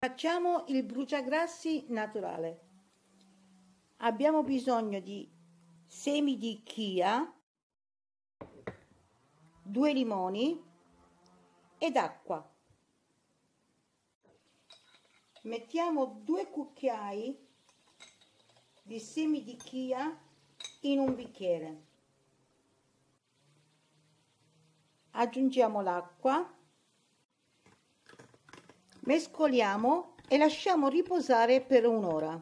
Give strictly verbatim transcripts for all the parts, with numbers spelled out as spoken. Facciamo il bruciagrassi naturale. Abbiamo bisogno di semi di chia, due limoni ed acqua. Mettiamo due cucchiai di semi di chia in un bicchiere. Aggiungiamo l'acqua. Mescoliamo e lasciamo riposare per un'ora.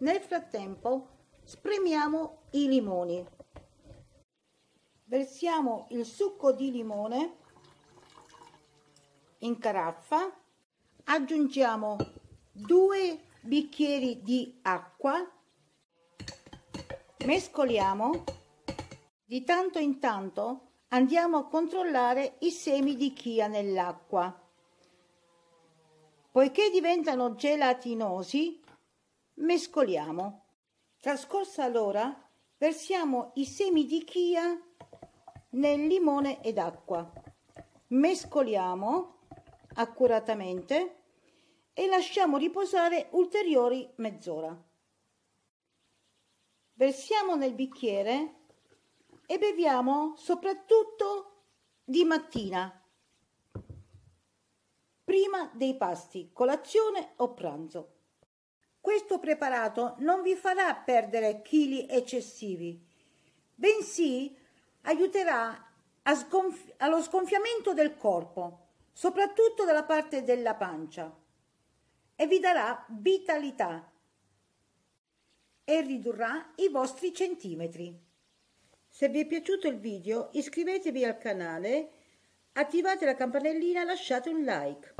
Nel frattempo spremiamo i limoni. Versiamo il succo di limone in caraffa, aggiungiamo due bicchieri di acqua, mescoliamo. Di tanto in tanto andiamo a controllare i semi di chia nell'acqua. Poiché diventano gelatinosi, mescoliamo. Trascorsa l'ora, versiamo i semi di chia nel limone ed acqua. Mescoliamo accuratamente e lasciamo riposare ulteriori mezz'ora. Versiamo nel bicchiere e beviamo soprattutto di mattina, prima dei pasti, colazione o pranzo. Questo preparato non vi farà perdere chili eccessivi, bensì aiuterà a sgonf- allo sgonfiamento del corpo, soprattutto dalla parte della pancia, e vi darà vitalità e ridurrà i vostri centimetri. Se vi è piaciuto il video, iscrivetevi al canale, attivate la campanellina e lasciate un like.